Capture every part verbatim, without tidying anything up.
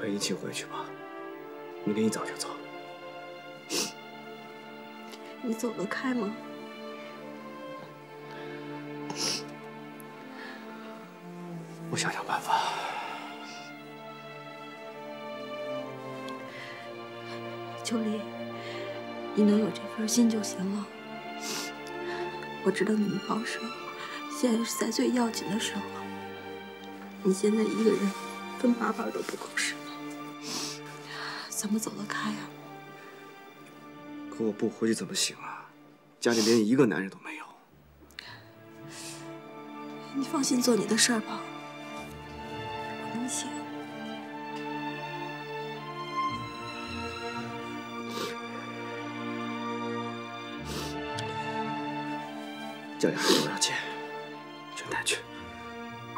陪一起回去吧。明天一早就走。你走得开吗？我想想办法。秋离，你能有这份心就行了。我知道你们报仇，现在是在最要紧的时候。你现在一个人分八瓣都不够使了，怎么走得开呀？可我不回去怎么行啊？家里连一个男人都没有。你放心做你的事儿吧，我能行。家里还有多少钱，全带去，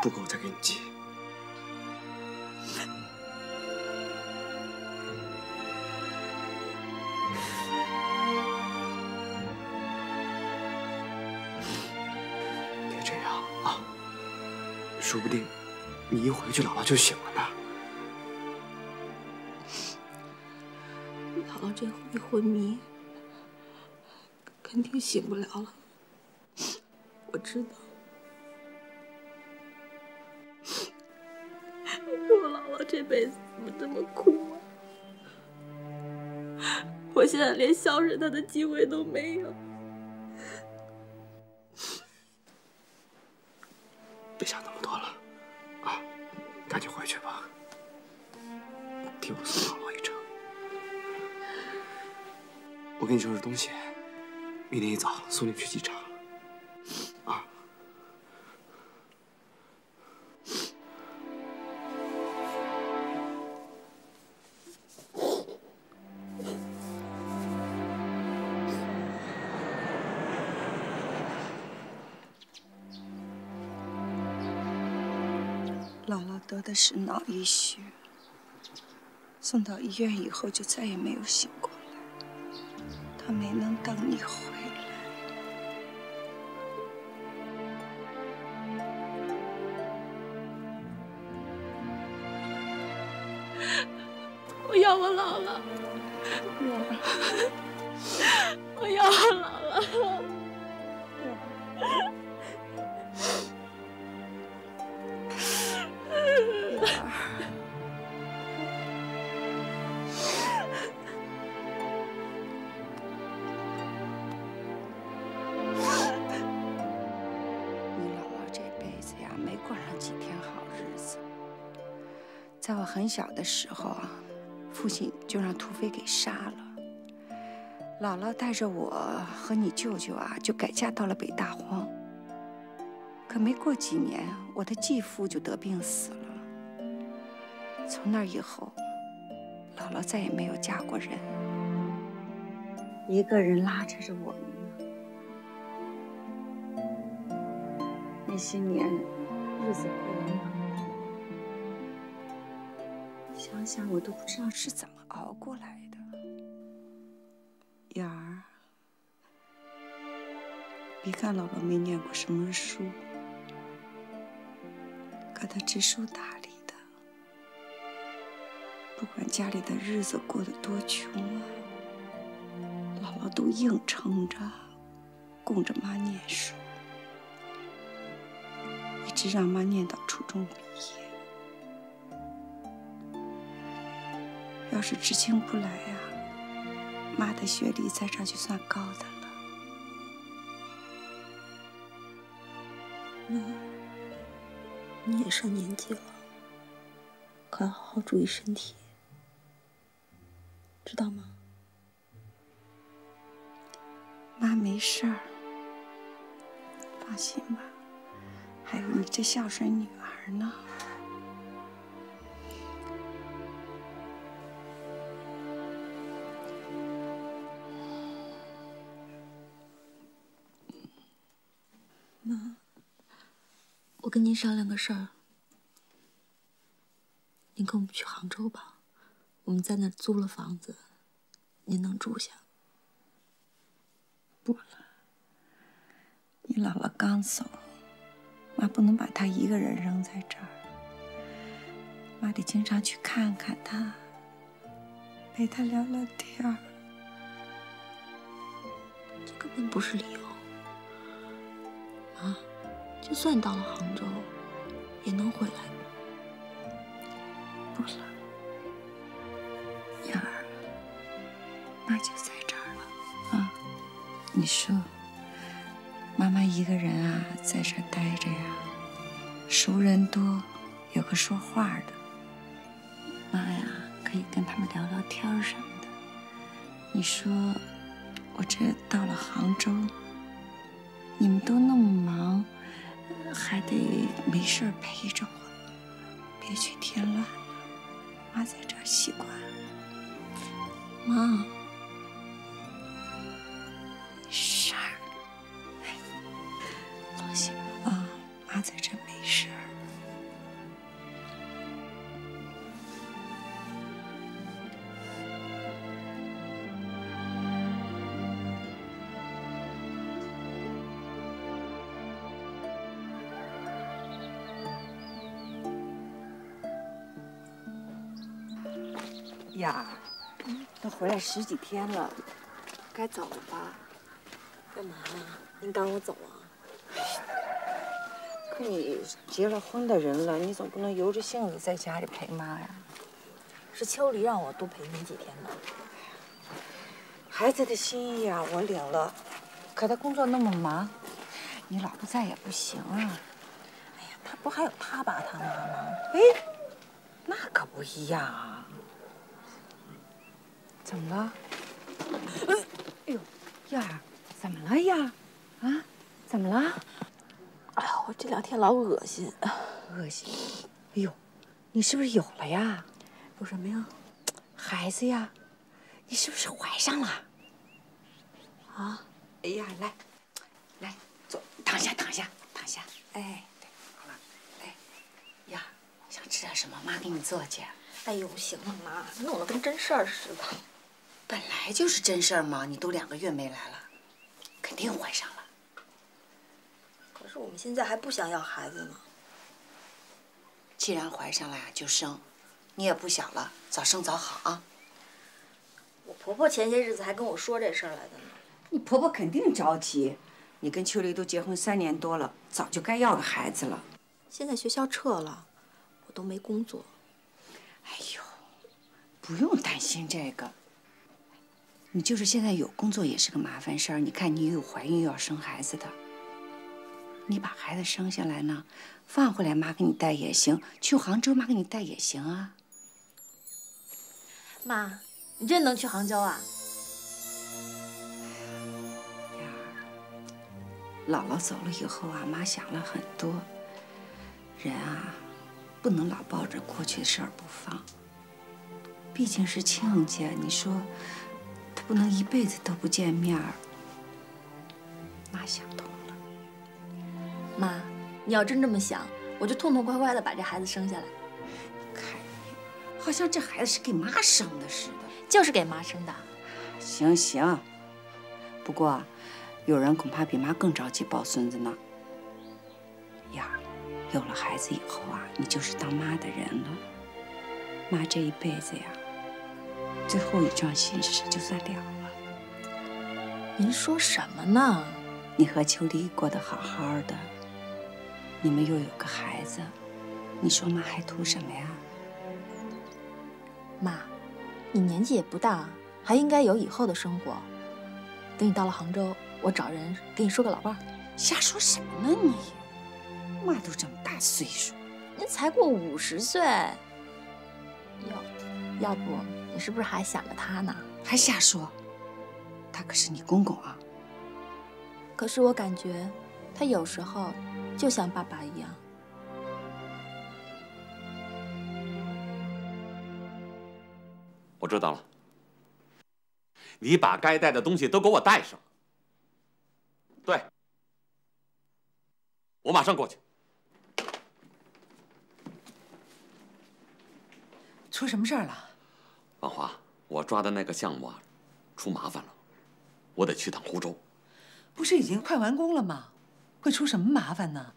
不够我再给你寄。 说不定你一回去，姥姥就醒了呢。姥姥这一昏迷，肯定醒不了了。我知道。我姥姥这辈子怎么这么苦啊！我现在连孝顺她的机会都没有。 别想那么多了，啊，赶紧回去吧。替我送姥姥一程。我给你收拾东西，明天一早送你去机场。啊。得的是脑溢血，送到医院以后就再也没有醒过来。他没能等你回来。我要我姥姥，我要我姥姥。 在我很小的时候啊，父亲就让土匪给杀了。姥姥带着我和你舅舅啊，就改嫁到了北大荒。可没过几年，我的继父就得病死了。从那以后，姥姥再也没有嫁过人，一个人拉扯着我们呢。那些年，日子过得。 想想我都不知道是怎么熬过来的，燕儿。别看姥姥没念过什么书，可她知书达理的。不管家里的日子过得多穷啊，姥姥都硬撑着，供着妈念书，一直让妈念到初中毕业。 要是知青不来呀、啊，妈的学历在这就算高的了。妈，你也上年纪了，可要好好注意身体，知道吗？妈没事儿，放心吧。还有你这孝顺女儿呢。 妈，我跟您商量个事儿，您跟我们去杭州吧，我们在那儿租了房子，您能住下？不了，你姥姥刚走，妈不能把她一个人扔在这儿，妈得经常去看看他，陪他聊聊天儿。这根本不是理由。妈，就算到了杭州，也能回来吗？不了，燕儿，妈就在这儿了啊。你说，妈妈一个人啊，在这儿待着呀，熟人多。 有个说话的，妈呀，可以跟他们聊聊天什么的。你说，我这到了杭州，你们都那么忙，还得没事陪着我，别去添乱了。妈在这儿习惯了。妈，没事儿，放心吧，妈在这没事儿。 呀，都回来十几天了，该走了吧？干嘛呀？您赶我走啊？可你结了婚的人了，你总不能由着性子在家里陪妈呀？是秋梨让我多陪你几天的。孩子的心意啊，我领了，可他工作那么忙，你老不在也不行啊。哎呀，他不还有他爸他妈吗？哎，那可不一样啊。 怎么了？哎呦，燕儿，怎么了呀？啊，怎么了？哎，我这两天老恶心，恶心。哎呦，你是不是有了呀？有什么呀？孩子呀，你是不是怀上了？啊？哎呀，来，来，坐，躺下，躺下，躺下。哎，对，好了。哎，燕儿，想吃点什么？妈给你做去。哎呦，行了，妈，弄得跟真事儿似的。 本来就是真事儿嘛，你都两个月没来了，肯定怀上了。可是我们现在还不想要孩子呢。既然怀上了呀，就生。你也不小了，早生早好啊。我婆婆前些日子还跟我说这事儿来的呢。你婆婆肯定着急，你跟秋梨都结婚三年多了，早就该要个孩子了。现在学校撤了，我都没工作。哎呦，不用担心这个。 你就是现在有工作也是个麻烦事儿，你看你又怀孕又要生孩子的，你把孩子生下来呢，放回来妈给你带也行，去杭州妈给你带也行啊。妈，你真能去杭州啊？燕儿，姥姥走了以后啊，妈想了很多，人啊，不能老抱着过去的事儿不放，毕竟是亲家，你说。 不能一辈子都不见面儿，妈想通了。妈，你要真这么想，我就痛痛快快的把这孩子生下来。你看你，好像这孩子是给妈生的似的，就是给妈生的。行行，不过有人恐怕比妈更着急抱孙子呢。燕儿，有了孩子以后啊，你就是当妈的人了。妈这一辈子呀。 最后一桩心事就算了了。您说什么呢？你和秋梨过得好好的，你们又有个孩子，你说妈还图什么呀？妈，你年纪也不大，还应该有以后的生活。等你到了杭州，我找人给你说个老伴儿。瞎说什么呢你？妈都这么大岁数，您才过五十岁。要，要不？ 你是不是还想着他呢？还瞎说，他可是你公公啊。可是我感觉，他有时候就像爸爸一样。我知道了，你把该带的东西都给我带上。对，我马上过去。出什么事儿了？ 万华，我抓的那个项目啊，出麻烦了，我得去趟湖州。不是已经快完工了吗？会出什么麻烦呢？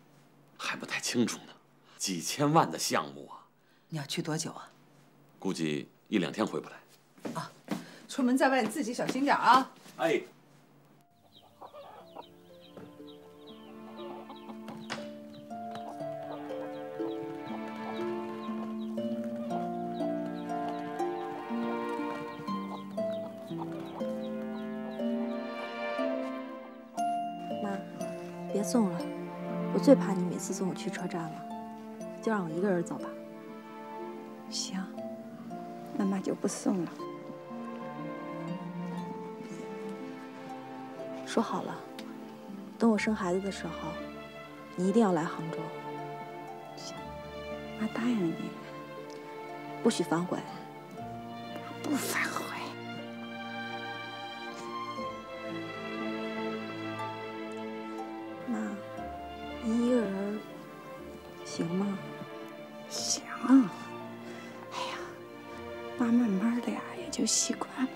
还不太清楚呢。几千万的项目啊，你要去多久啊？估计一两天回不来。啊，出门在外你自己小心点啊。哎。 别送了，我最怕你每次送我去车站了，就让我一个人走吧。行，那妈就不送了。说好了，等我生孩子的时候，你一定要来杭州。行，妈答应你，不许反悔。不反悔。 行吗？行。哎呀，妈慢慢的呀，也就习惯了。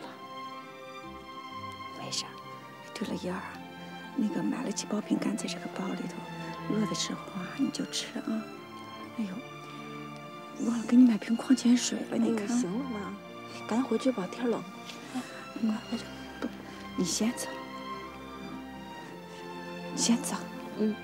没事。对了，燕儿，那个买了几包饼干在这个包里头，饿的时候啊你就吃啊。哎呦，忘了给你买瓶矿泉水了，你看。行了，妈，赶紧回去吧，天冷。快回去。不，你先走。你先走。嗯。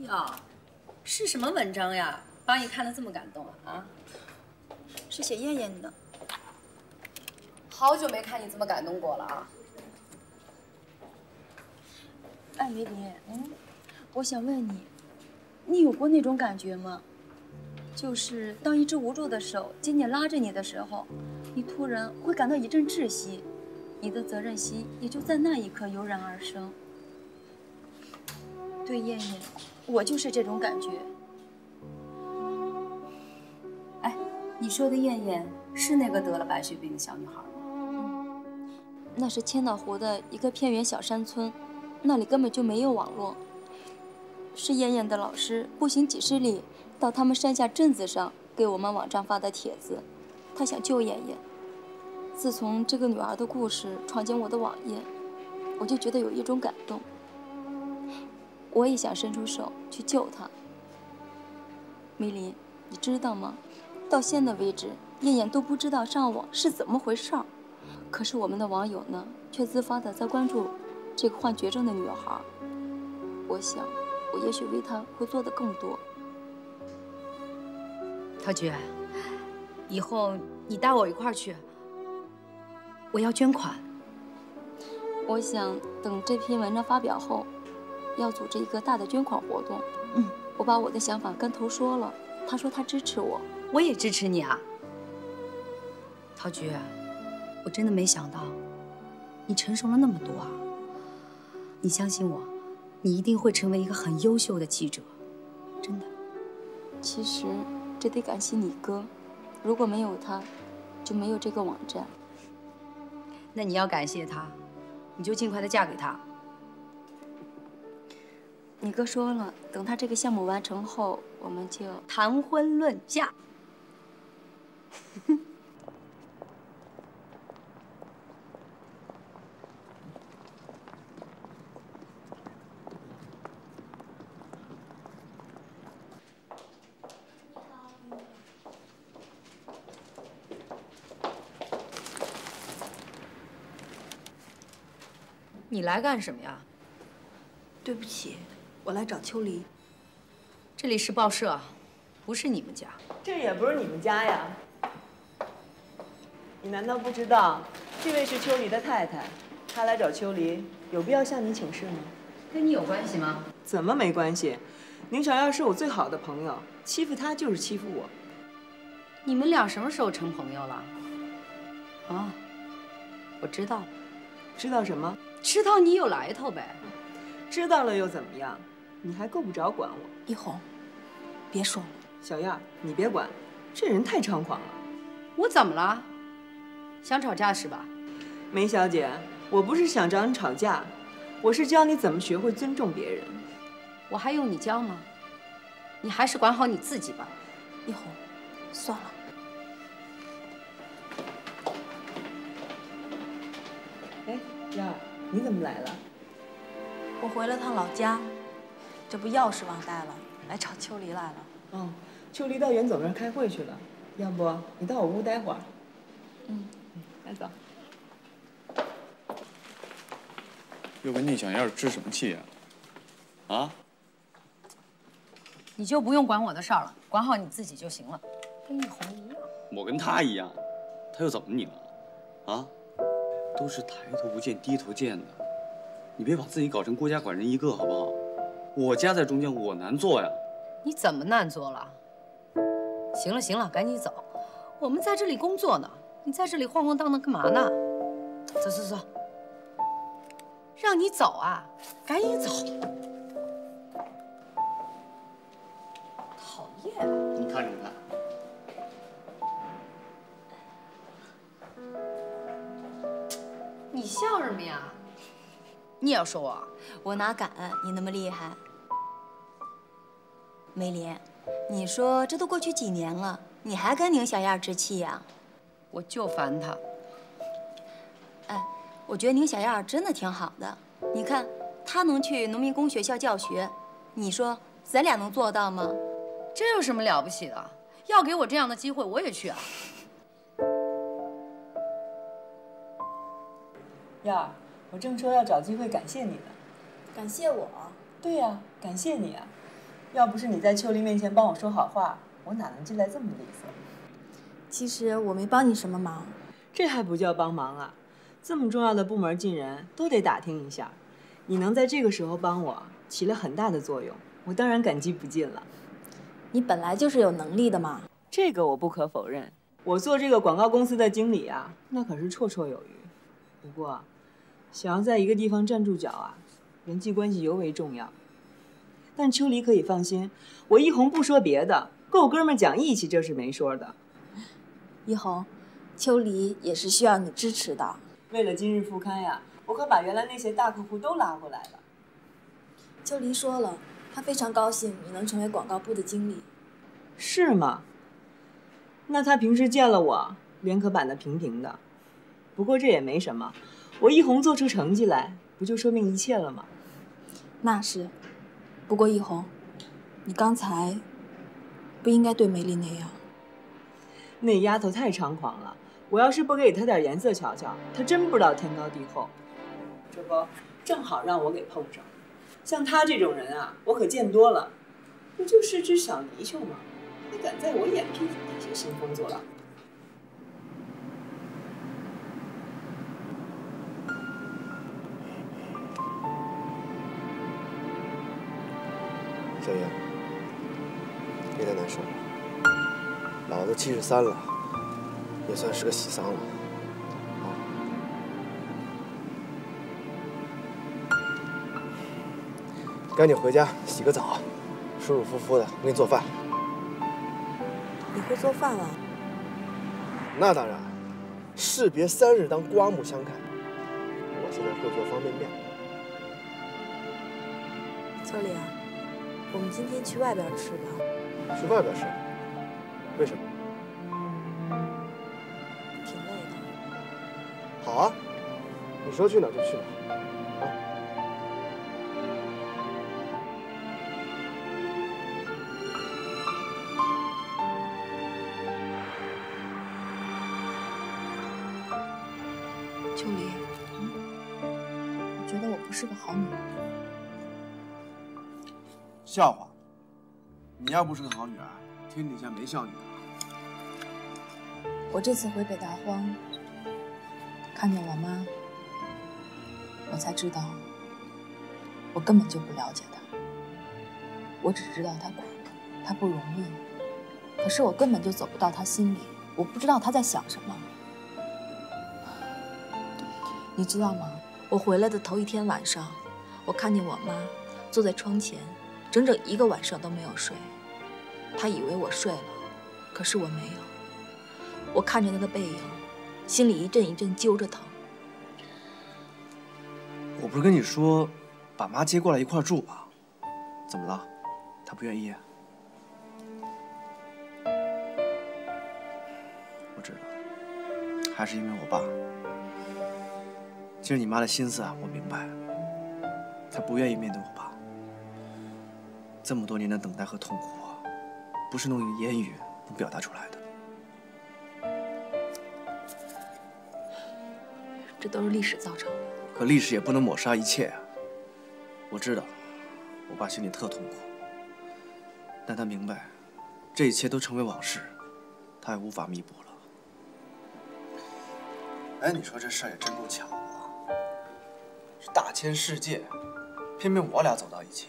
哟，是什么文章呀？把你看得这么感动啊！啊，是写燕燕的。好久没看你这么感动过了啊！哎，梅林，嗯，我想问你，你有过那种感觉吗？就是当一只无助的手紧紧拉着你的时候，你突然会感到一阵窒息，你的责任心也就在那一刻油然而生。对，燕燕。 我就是这种感觉。哎，你说的燕燕是那个得了白血病的小女孩吗？那是千岛湖的一个偏远小山村，那里根本就没有网络。是燕燕的老师步行几十里到他们山下镇子上给我们网站发的帖子，他想救燕燕。自从这个女儿的故事闯进我的网页，我就觉得有一种感动。 我也想伸出手去救她。梅林，你知道吗？到现在为止，燕燕都不知道上网是怎么回事儿。可是我们的网友呢，却自发的在关注这个患绝症的女孩。我想，我也许为她会做的更多。陶菊，以后你带我一块儿去。我要捐款。我想等这篇文章发表后。 要组织一个大的捐款活动，嗯，我把我的想法跟头说了，他说他支持我，我也支持你啊。陶菊，我真的没想到，你成熟了那么多啊。你相信我，你一定会成为一个很优秀的记者，真的。其实这得感谢你哥，如果没有他，就没有这个网站。那你要感谢他，你就尽快的嫁给他。 你哥说了，等他这个项目完成后，我们就谈婚论嫁。你来干什么呀？对不起。 我来找秋梨。这里是报社，不是你们家。这也不是你们家呀。你难道不知道这位是秋梨的太太，她来找秋梨，有必要向您请示吗？跟你有关系吗？怎么没关系？宁小耀是我最好的朋友，欺负她就是欺负我。你们俩什么时候成朋友了？啊，我知道了。知道什么？知道你有来头呗。知道了又怎么样？你还够不着管我。一红，别说了。小燕，你别管，这人太猖狂了。我怎么了？想吵架是吧？梅小姐，我不是想找你吵架，我是教你怎么学会尊重别人。我还用你教吗？你还是管好你自己吧。一红，算了。 燕儿，你怎么来了？我回了趟老家，这不钥匙忘带了，来找秋梨来了。哦，秋梨到袁总那儿开会去了，要不你到我屋待会儿。嗯，来走。又跟宁小燕置什么气呀？啊？啊你就不用管我的事儿了，管好你自己就行了。跟一红一样。我跟他一样，他又怎么你了？啊？ 都是抬头不见低头见的，你别把自己搞成郭家管人一个好不好？我夹在中间，我难做呀。你怎么难做了？行了行了，赶紧走，我们在这里工作呢，你在这里晃晃荡荡干嘛呢？走走走，让你走啊，赶紧走。讨厌，你看着他。 你笑什么呀？你也要说我？我哪敢你那么厉害？梅林，你说这都过去几年了，你还跟宁小燕置气呀？我就烦她。哎，我觉得宁小燕真的挺好的。你看，她能去农民工学校教学，你说咱俩能做到吗？这有什么了不起的？要给我这样的机会，我也去啊。 燕儿，我正说要找机会感谢你呢。感谢我？对呀、啊，感谢你啊！要不是你在秋梨面前帮我说好话，我哪能进来这么利索？其实我没帮你什么忙。这还不叫帮忙啊！这么重要的部门进人都得打听一下，你能在这个时候帮我，起了很大的作用，我当然感激不尽了。你本来就是有能力的嘛。这个我不可否认，我做这个广告公司的经理啊，那可是绰绰有余。不过。 想要在一个地方站住脚啊，人际关系尤为重要。但秋梨可以放心，我一红不说别的，跟我哥们讲义气这是没说的。一红，秋梨也是需要你支持的。为了今日复刊呀，我可把原来那些大客户都拉过来了。秋梨说了，她非常高兴你能成为广告部的经理。是吗？那她平时见了我，脸可板得平平的。不过这也没什么。 我一红做出成绩来，不就说明一切了吗？那是，不过一红，你刚才不应该对梅丽那样。那丫头太猖狂了，我要是不给她点颜色瞧瞧，她真不知道天高地厚。这不，正好让我给碰上。像她这种人啊，我可见多了。不就是只小泥鳅吗？还敢在我眼皮子底下兴风作浪？ 小燕，别太难受了，老子七十三了，也算是个喜丧了。好，赶紧回家洗个澡，舒舒服服的。我给你做饭。你会做饭啊？那当然，士别三日当刮目相看。我现在会做方便面。秋梨啊。 我们今天去外边吃吧。去外边吃？为什么？挺累的。好啊，你说去哪儿就去哪儿。啊。秋梨，嗯，我觉得我不是个好女人。 笑话！你要不是个好女儿，天底下没孝女儿。我这次回北大荒，看见我妈，我才知道，我根本就不了解她。我只知道她苦，她不容易，可是我根本就走不到她心里，我不知道她在想什么。你知道吗？我回来的头一天晚上，我看见我妈坐在窗前，整整一个晚上都没有睡。她以为我睡了，可是我没有。我看着她的背影，心里一阵一阵揪着疼。我不是跟你说，把妈接过来一块住吧？怎么了？她不愿意啊？我知道，还是因为我爸。 其实你妈的心思啊，我明白。她不愿意面对我爸，这么多年的等待和痛苦啊，不是用言语能表达出来的。这都是历史造成的。可历史也不能抹杀一切啊！我知道，我爸心里特痛苦，但他明白，这一切都成为往事，他也无法弥补了。哎，你说这事儿也真够巧。 大千世界，偏偏我俩走到一起，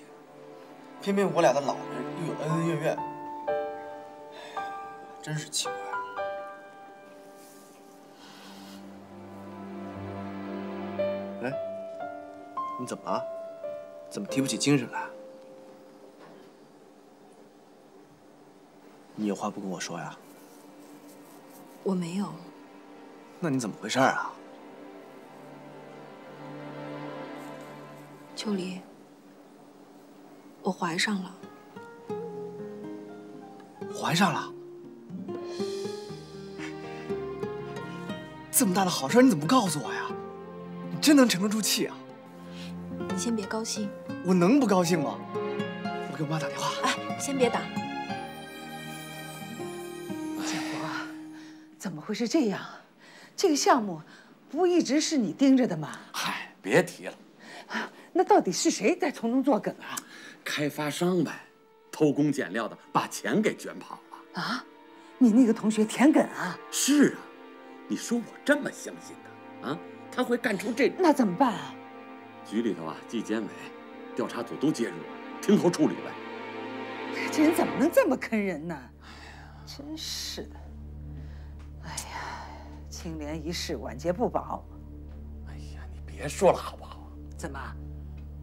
偏偏我俩的老人又有恩恩怨怨，真是奇怪。哎，你怎么了？怎么提不起精神来？你有话不跟我说呀？我没有。那你怎么回事啊？ 秋离，我怀上了。怀上了？这么大的好事，你怎么不告诉我呀？你真能沉得住气啊！你先别高兴。我能不高兴吗？我给我妈打电话。哎，先别打。建国，怎么会是这样？这个项目不一直是你盯着的吗？嗨，别提了。 那到底是谁在从中作梗啊？开发商呗，偷工减料的把钱给卷跑了啊！你那个同学田艮啊？是啊，你说我这么相信他啊，他会干出这……那怎么办啊？局里头啊，纪检委、调查组都介入了，听候处理呗。这人怎么能这么坑人呢？哎呀，真是的！哎呀，清廉一世，晚节不保。哎呀，你别说了好不好？怎么？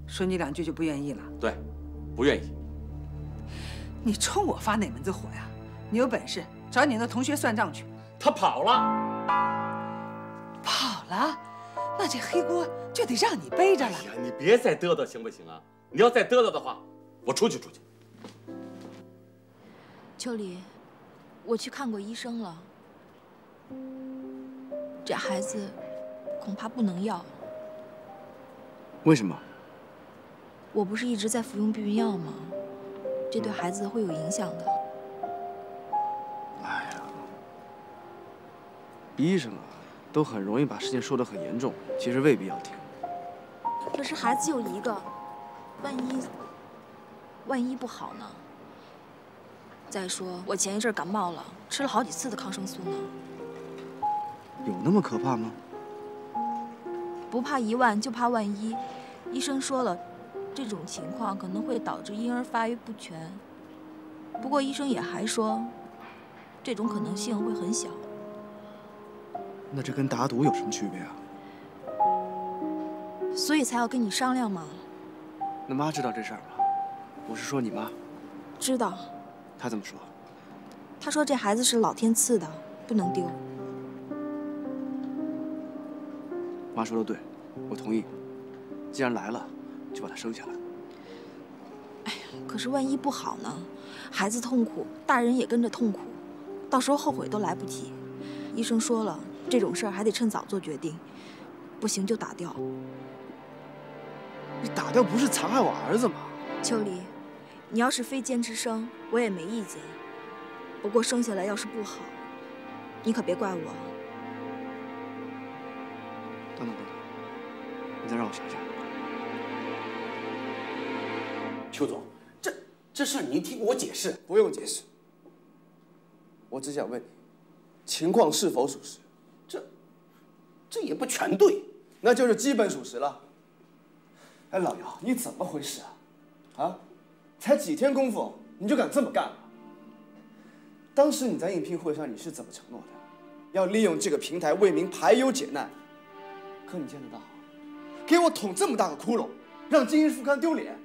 说你两句就不愿意了？对，不愿意。你冲我发哪门子火呀？你有本事找你那同学算账去。他跑了，跑了，那这黑锅就得让你背着了。哎呀，你别再嘚嘚行不行啊？你要再嘚嘚的话，我出去出去。秋离，我去看过医生了，这孩子恐怕不能要。为什么？ 我不是一直在服用避孕药吗？这对孩子会有影响的。哎呀，医生啊，都很容易把事情说得很严重，其实未必要听。可是孩子就一个，万一万一不好呢？再说我前一阵感冒了，吃了好几次的抗生素呢。有那么可怕吗？不怕一万，就怕万一。医生说了。 这种情况可能会导致婴儿发育不全，不过医生也还说，这种可能性会很小。那这跟打赌有什么区别啊？所以才要跟你商量嘛。那妈知道这事儿吗？我是说你妈。知道。她怎么说？她说这孩子是老天赐的，不能丢。妈说的对，我同意。既然来了。 就把他生下来。哎呀，可是万一不好呢？孩子痛苦，大人也跟着痛苦，到时候后悔都来不及。医生说了，这种事儿还得趁早做决定，不行就打掉。你打掉不是残害我儿子吗？秋离，你要是非坚持生，我也没意见。不过生下来要是不好，你可别怪我。等等等等，你再让我想想。 邱总，这这事您听我解释，不用解释。我只想问你，情况是否属实？这这也不全对，那就是基本属实了。哎，老姚，你怎么回事啊？啊，才几天功夫你就敢这么干了？当时你在应聘会上你是怎么承诺的？要利用这个平台为民排忧解难，可你见得到？给我捅这么大个窟窿，让《今日副刊》丢脸，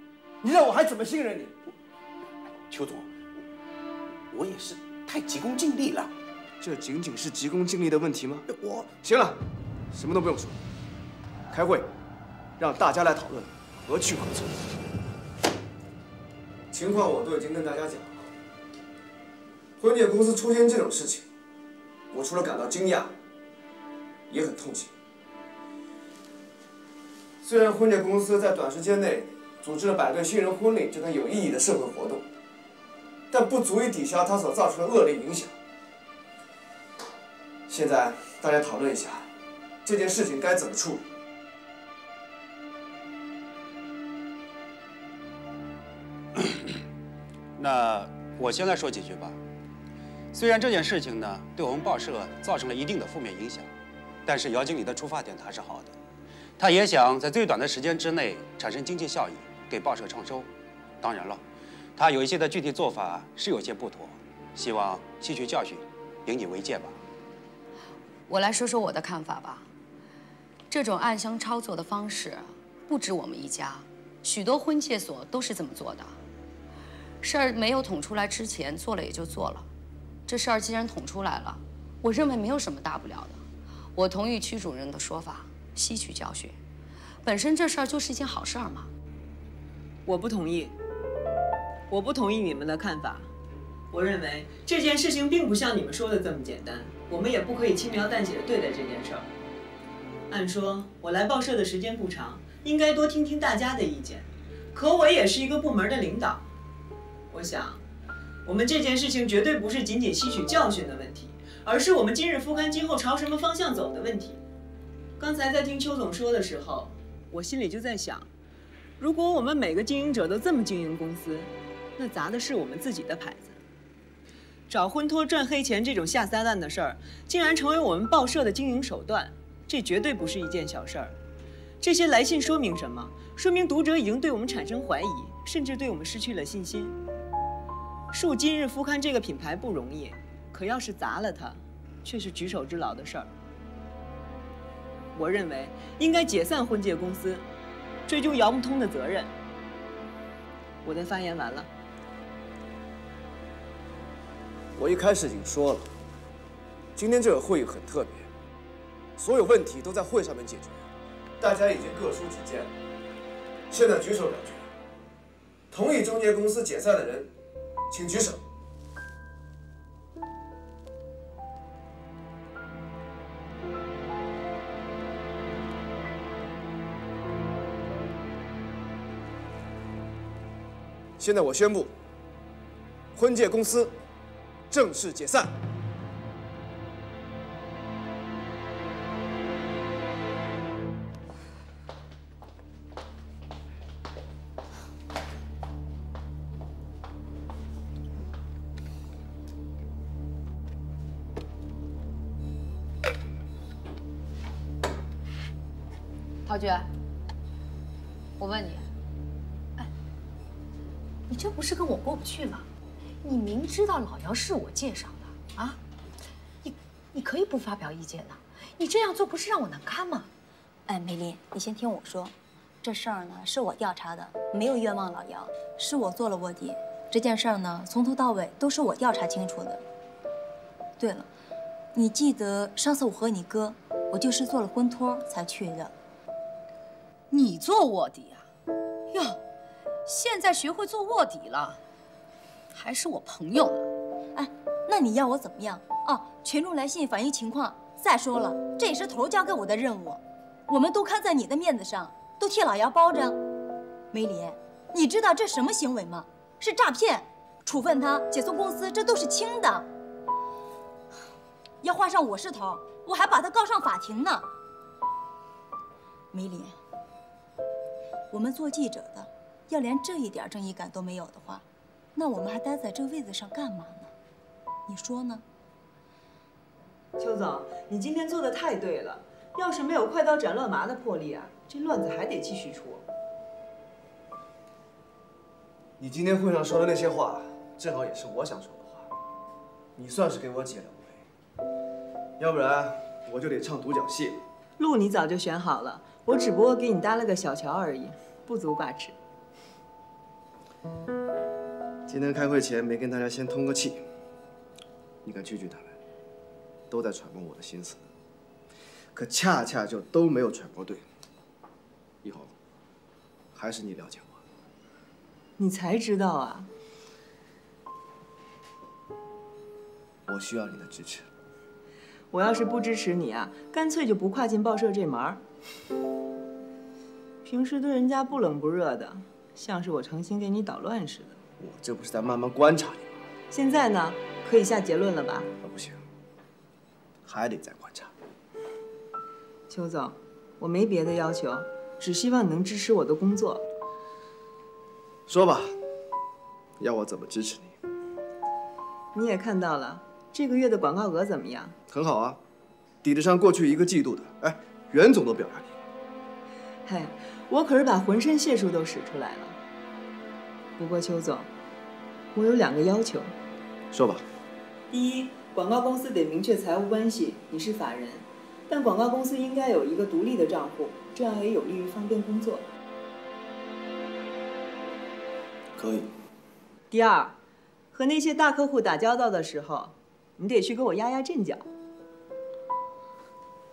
你让我还怎么信任你？邱总，我也是太急功近利了。 这仅仅是急功近利的问题吗？我行了，什么都不用说，开会，让大家来讨论何去何从。情况我都已经跟大家讲了，婚介公司出现这种事情，我除了感到惊讶，也很痛心。虽然婚介公司在短时间内组织了百对新人婚礼这种有意义的社会活动，但不足以抵消它所造成的恶劣影响。 现在大家讨论一下，这件事情该怎么处理。那我先来说几句吧。虽然这件事情呢对我们报社造成了一定的负面影响，但是姚经理的出发点他是好的，他也想在最短的时间之内产生经济效益，给报社创收。当然了，他有一些的具体做法是有些不妥，希望吸取教训，引以为戒吧。 我来说说我的看法吧。这种暗箱操作的方式，不止我们一家，许多婚介所都是这么做的。事儿没有捅出来之前，做了也就做了。这事儿既然捅出来了，我认为没有什么大不了的。我同意曲主任的说法，吸取教训。本身这事儿就是一件好事儿嘛。我不同意，我不同意你们的看法。我认为这件事情并不像你们说的这么简单。 我们也不可以轻描淡写地对待这件事儿。按说我来报社的时间不长，应该多听听大家的意见。可我也是一个部门的领导，我想，我们这件事情绝对不是仅仅吸取教训的问题，而是我们今日副刊今后朝什么方向走的问题。刚才在听邱总说的时候，我心里就在想，如果我们每个经营者都这么经营公司，那砸的是我们自己的牌子。 找婚托赚黑钱这种下三滥的事儿，竟然成为我们报社的经营手段，这绝对不是一件小事儿。这些来信说明什么？说明读者已经对我们产生怀疑，甚至对我们失去了信心。树今日副刊这个品牌不容易，可要是砸了它，却是举手之劳的事儿。我认为应该解散婚介公司，追究姚木通的责任。我的发言完了。 我一开始已经说了，今天这个会议很特别，所有问题都在会上面解决，大家已经各抒己见了，现在举手表决，同意中介公司解散的人，请举手。现在我宣布，婚介公司。 正式解散。陶娟，我问你，哎，你这不是跟我过不去吗？ 你明知道老姚是我介绍的啊，你你可以不发表意见呢、啊，你这样做不是让我难堪吗？哎，梅林，你先听我说，这事儿呢是我调查的，没有冤枉老姚，是我做了卧底。这件事儿呢，从头到尾都是我调查清楚的。对了，你记得上次我和你哥，我就是做了婚托才去的。你做卧底啊？哟，现在学会做卧底了。 还是我朋友呢，哎，那你要我怎么样啊？群众来信反映情况。再说了，这也是头交给我的任务，我们都看在你的面子上，都替老姚包着。梅林，你知道这什么行为吗？是诈骗，处分他，解送公司，这都是轻的。要换上我是头，我还把他告上法庭呢。梅林，我们做记者的，要连这一点正义感都没有的话。 那我们还待在这个位子上干嘛呢？你说呢？邱总，你今天做的太对了，要是没有快刀斩乱麻的魄力啊，这乱子还得继续出。你今天会上说的那些话，正好也是我想说的话，你算是给我解了围，要不然我就得唱独角戏了。路你早就选好了，我只不过给你搭了个小桥而已，不足挂齿。今天开会前没跟大家先通个气，你敢拒绝他们，都在揣摩我的心思。 可恰恰就都没有揣摩对，以后还是你了解我。你才知道啊！我需要你的支持。我要是不支持你啊，干脆就不跨进报社这门儿。平时对人家不冷不热的，像是我诚心给你捣乱似的。我这不是在慢慢观察你吗？现在呢，可以下结论了吧？那不行，还得再观察。 邱总，我没别的要求，只希望你能支持我的工作。说吧，要我怎么支持你？你也看到了，这个月的广告额怎么样？很好啊，抵得上过去一个季度的。哎，袁总都表扬你了。嘿，我可是把浑身解数都使出来了。不过邱总，我有两个要求。说吧。第一，广告公司得明确财务关系，你是法人。 但广告公司应该有一个独立的账户，这样也有利于方便工作。可以。第二，和那些大客户打交道的时候，你得去给我压压阵脚。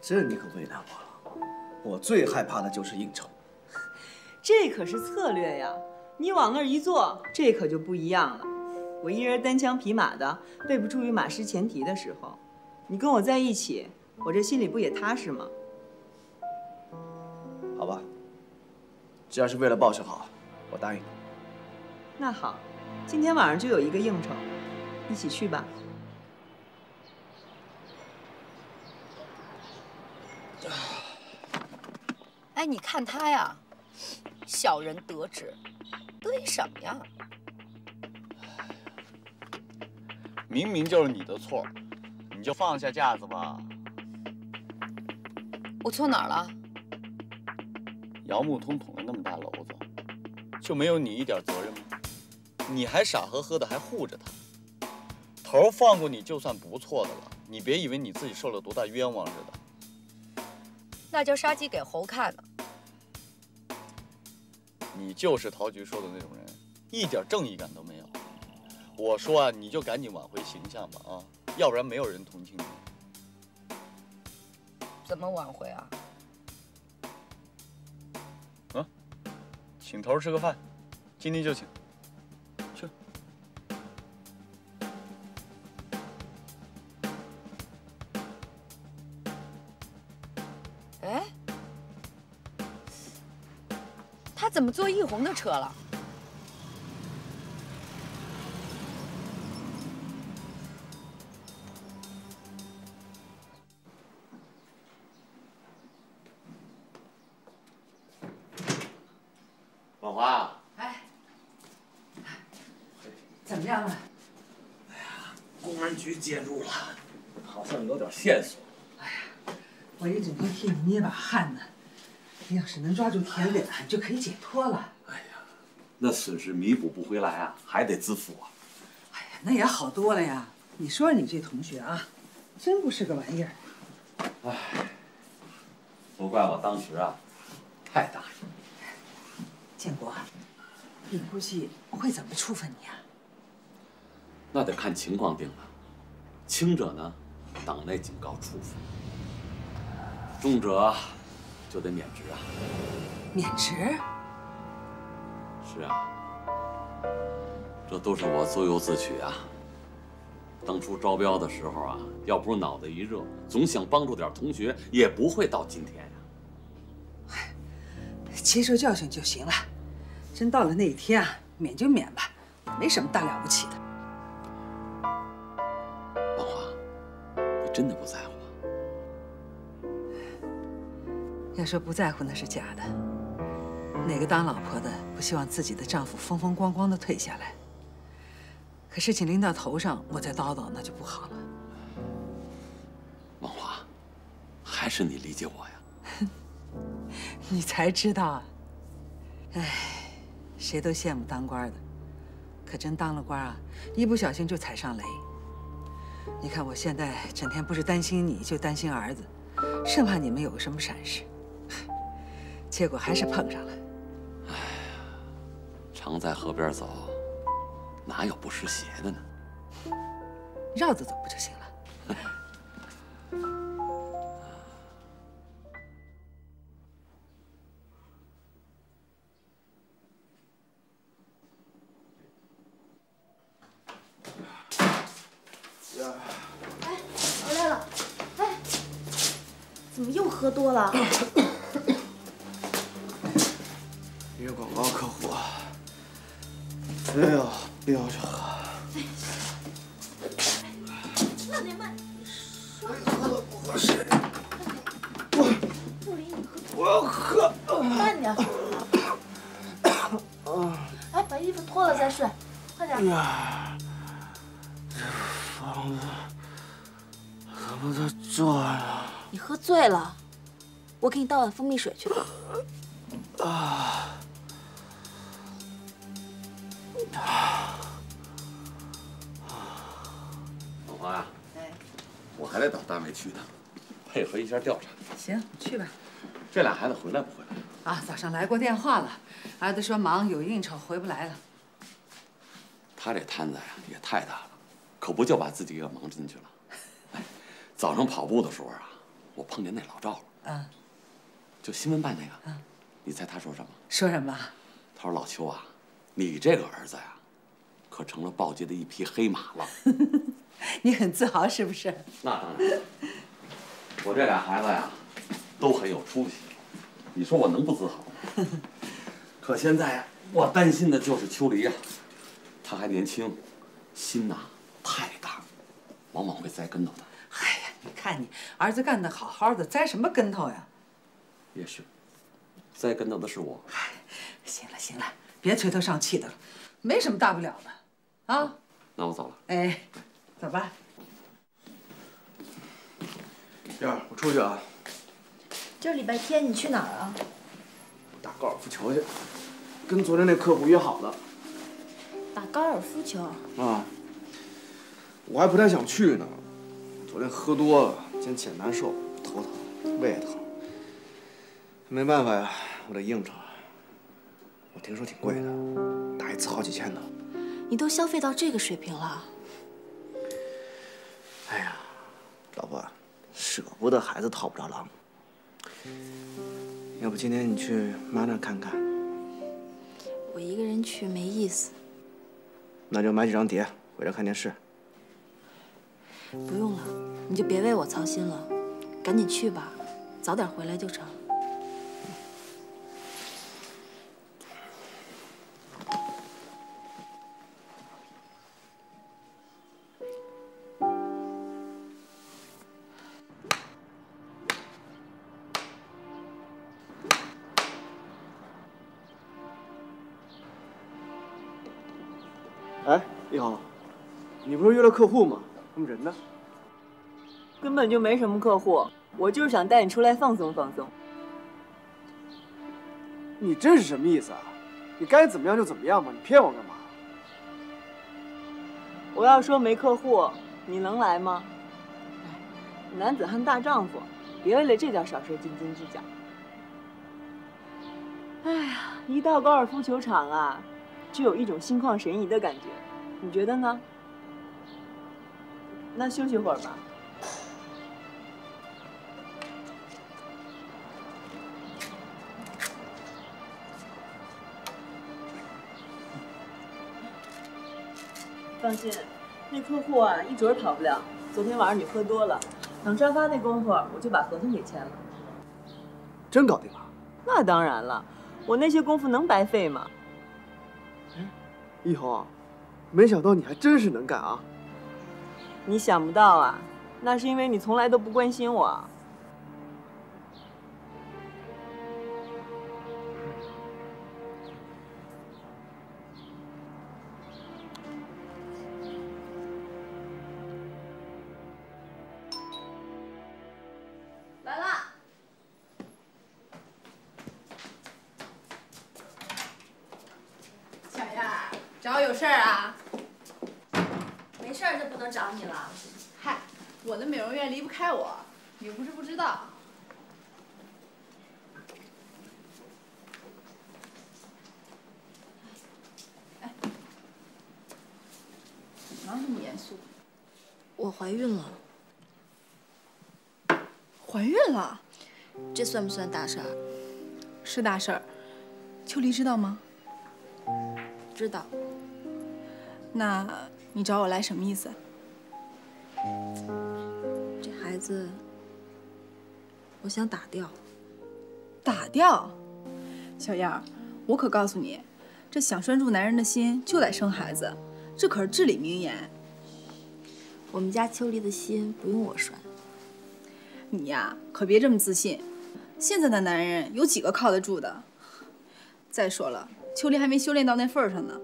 这你可为难我了，我最害怕的就是应酬。这可是策略呀！你往那儿一坐，这可就不一样了。我一人单枪匹马的，备不住于马失前蹄的时候，你跟我在一起。 我这心里不也踏实吗？好吧，只要是为了报社好，我答应你。那好，今天晚上就有一个应酬，一起去吧。哎，你看他呀，小人得志，得意什么呀？明明就是你的错，你就放下架子吧。 我错哪儿了？姚木通捅了那么大篓子，就没有你一点责任吗？你还傻呵呵的还护着他，头放过你就算不错的了。你别以为你自己受了多大冤枉似的，那叫杀鸡给猴看呢。你就是陶局说的那种人，一点正义感都没有。我说啊，你就赶紧挽回形象吧，啊，要不然没有人同情你。 怎么挽回啊？嗯、啊，请头吃个饭，今天就请，去。哎，他怎么坐易红的车了？接住了，好像有点线索。哎呀，我一整天替你捏把汗呢。你要是能抓住田磊，就可以解脱了。哎呀，那损失弥补不回来啊，还得自负啊。哎呀，那也好多了呀。你说你这同学啊，真不是个玩意儿。哎，不怪我当时啊，太大意。建国，你估计会怎么处分你啊？那得看情况定了。 轻者呢，党内警告处分；重者就得免职啊。免职？是啊，这都是我咎由自取啊。当初招标的时候啊，要不是脑袋一热，总想帮助点同学，也不会到今天呀。哎，接受教训就行了。真到了那一天啊，免就免吧，没什么大了不起的。 真的不在乎吗？要说不在乎那是假的。哪个当老婆的不希望自己的丈夫风风光光的退下来？可事情临到头上，我再叨叨那就不好了。王华，还是你理解我呀。你才知道啊！哎，谁都羡慕当官的，可真当了官啊，一不小心就踩上雷。你看我现在整天不是担心你，就担心儿子，生怕你们有个什么闪失，结果还是碰上了。哎呀，常在河边走，哪有不湿鞋的呢？绕着走不就行了？ 喝多了，一个广告客户，非要逼我去喝。慢点慢，说喝了不合适。我不理你喝，我要喝。慢点。哎，把衣服脱了再睡，快点。呀，这房子怎么在这呀？你喝醉了。 我给你倒碗蜂蜜水去。啊！老黄啊，哎，我还得到大美去呢，配合一下调查。行，你去吧。这俩孩子回来不回来？啊，早上来过电话了，儿子说忙有应酬回不来了。他这摊子呀也太大了，可不就把自己给忙进去了。哎，早上跑步的时候啊，我碰见那老赵了。 嗯，就新闻办那个，嗯，你猜他说什么？说什么？他说：“老邱啊，你这个儿子呀，可成了报界的一匹黑马了。”你很自豪是不是？那当然，我这俩孩子呀，都很有出息，你说我能不自豪吗？可现在呀，我担心的就是秋梨啊，他还年轻，心呐太大，往往会栽跟头的。 哎呀，你看你儿子干得好好的，栽什么跟头呀？也是，栽跟头的是我。哎，行了行了，别垂头丧气的了，没什么大不了的，啊。那我走了。哎，走吧。燕儿，我出去啊。这礼拜天你去哪儿啊？打高尔夫球去，跟昨天那客户约好了。打高尔夫球？啊，我还不太想去呢。 昨天喝多了，肩颈难受，头疼，胃也疼。没办法呀，我得应酬。我听说挺贵的，打一次好几千呢。你都消费到这个水平了？哎呀，老婆，舍不得孩子套不着狼。要不今天你去妈那看看？我一个人去没意思。那就买几张碟回来看电视。 不用了，你就别为我操心了，赶紧去吧，早点回来就成。哎，一豪，你不是约了客户吗？ 他们人呢？根本就没什么客户，我就是想带你出来放松放松。你这是什么意思啊？你该怎么样就怎么样吧，你骗我干嘛？我要说没客户，你能来吗？男子汉大丈夫，别为了这点小事斤斤计较。哎呀，一到高尔夫球场啊，就有一种心旷神怡的感觉，你觉得呢？ 那休息会儿吧。放心，那客户啊一准跑不了。昨天晚上你喝多了，等抓发那功夫，我就把合同给签了。真搞定了？那当然了，我那些功夫能白费吗？哎，一豪，没想到你还真是能干啊！ 你想不到啊，那是因为你从来都不关心我。来了，有事儿啊？没事儿就不能找你了。嗨，我的美容院离不开我，你不是不知道。哎，哪有那么严肃？我怀孕了。怀孕了？这算不算大事儿？是大事儿。秋离知道吗？ 知道，那你找我来什么意思？这孩子，我想打掉。打掉？小燕儿，我可告诉你，这想拴住男人的心，就得生孩子，这可是至理名言。我们家秋离的心不用我拴。你呀，可别这么自信。现在的男人有几个靠得住的？再说了。 秋离还没修炼到那份儿上呢。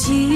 记忆。